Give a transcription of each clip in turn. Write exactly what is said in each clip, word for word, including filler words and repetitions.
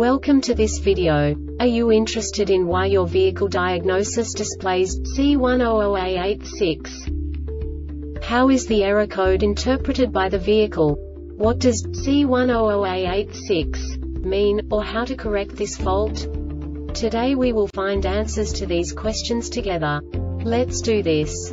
Welcome to this video. Are you interested in why your vehicle diagnosis displays C one hundred A eighty-six? How is the error code interpreted by the vehicle? What does C one hundred A eighty-six mean, or how to correct this fault? Today we will find answers to these questions together. Let's do this.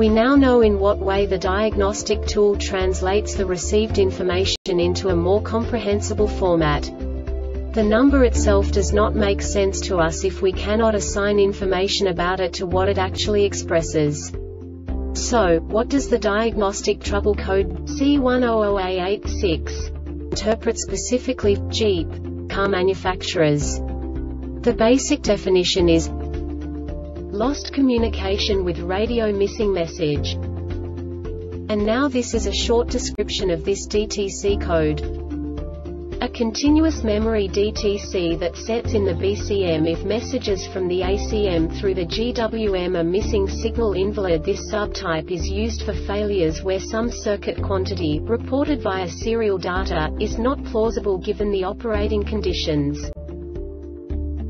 We now know in what way the diagnostic tool translates the received information into a more comprehensible format. The number itself does not make sense to us if we cannot assign information about it to what it actually expresses. So, what does the diagnostic trouble code C one hundred A eighty-six interpret specifically for Jeep car manufacturers? The basic definition is lost communication with radio missing message. And now this is a short description of this D T C code. A continuous memory D T C that sets in the B C M if messages from the A C M through the G W M are missing. Signal invalid. This subtype is used for failures where some circuit quantity, reported via serial data, is not plausible given the operating conditions.